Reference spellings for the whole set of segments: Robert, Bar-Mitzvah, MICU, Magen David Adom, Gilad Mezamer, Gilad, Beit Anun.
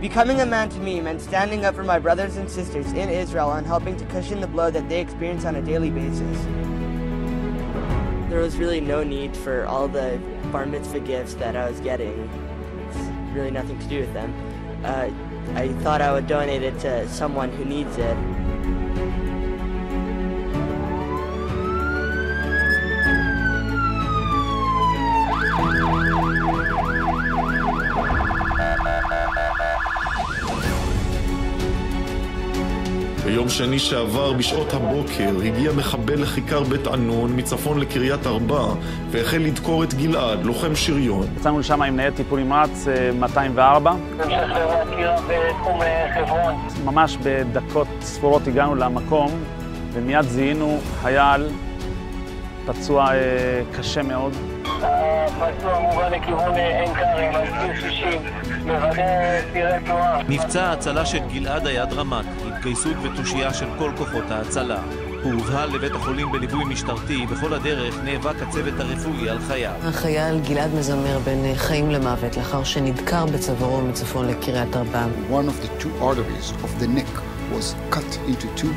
becoming a man to me meant standing up for my brothers and sisters in Israel and helping to cushion the blow that they experience on a daily basis. There was really no need for all the bar mitzvah gifts that I was getting. It's really nothing to do with them. I thought I would donate it to someone who needs it. ביום שני שעבר בשעות הבוקר הגיע מחבל לכיכר בית ענון מצפון לקריית ארבע והחל לדקור את גלעד, לוחם שריון. יצאנו לשם עם ניידת טיפול נמרץ 204. ממש בדקות ספורות הגענו למקום ומיד זיהינו חייל פצוע קשה מאוד. הפצוע מובן לכיוון אין קרים, על 60, מוודא סירי תנועה. מבצע ההצלה של גלעד היה דרמטי, התגייסות ותושייה של כל כוחות ההצלה. הוא הובהל לבית החולים בליווי משטרתי, בכל הדרך נאבק הצוות הרפואי על חייו. החייל גלעד מזמר בין חיים למוות, לאחר שנדקר בצווארו מצפון לקריית ארבע. One of the two arteries of the neck was cut into two.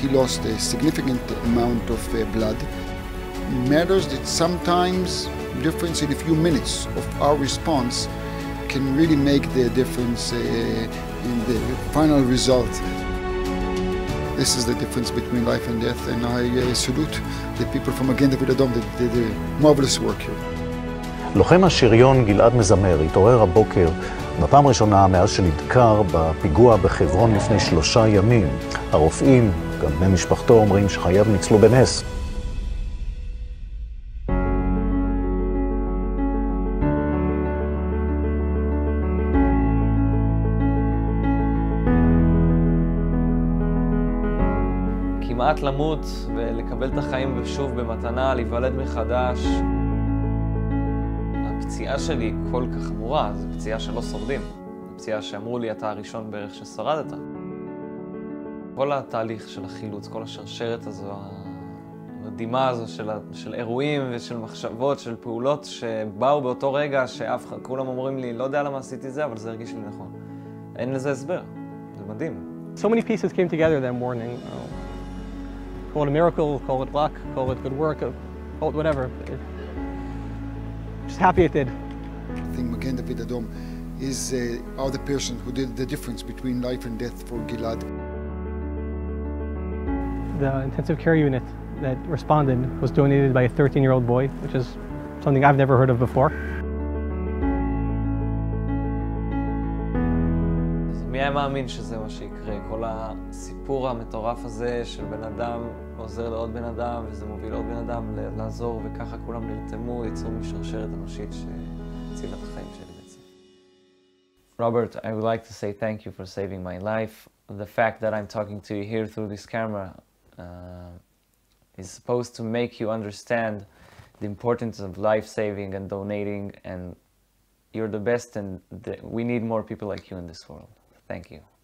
He lost a significant amount of blood. Matters that sometimes difference in a few minutes of our response can really make the difference in the final result. This is the difference between life and death, and I salute the people from Magen David Adom that did a marvelous work here. לוחם השריון גלעד מזמר התעורר הבוקר בפעם ראשונה מאז שנדקר בפיגוע בחברון לפני 3 ימים. הרופאים, גם בני משפחתו, אומרים שחייו ניצלו בנס. כמעט למות ולקבל את החיים שוב במתנה, להיוולד מחדש. הפציעה שלי כל כך חמורה, זו פציעה שלא שורדים. זו פציעה שאמרו לי, אתה הראשון בערך ששרדת. כל התהליך של החילוץ, כל השרשרת הזו, המדהימה הזו של אירועים ושל מחשבות, של פעולות שבאו באותו רגע שאף אחד, כולם אומרים לי, לא יודע למה עשיתי זה, אבל זה הרגיש לי נכון. אין לזה הסבר, זה מדהים. So many pieces came together that morning. Call it a miracle, call it luck, call it good work, call it whatever. Just happy it did. I think Magen David Adom is the person who did the difference between life and death for Gilad. The intensive care unit that responded was donated by a 13-year-old boy, which is something I've never heard of before. מי היה מאמין שזה מה שיקרה? כל הסיפור המטורף הזה של בן אדם עוזר לעוד בן אדם וזה מוביל לעוד בן אדם לעזור וככה כולם נרתמו, יצרו משרשרת אנושית שהצילה את החיים שלי בעצם. Robert, I would like to say thank you for saving my life. The fact that I'm talking to you here through this camera is supposed to make you understand the importance of life-saving and donating, and you're the best, and we need more people like you in this world. Thank you.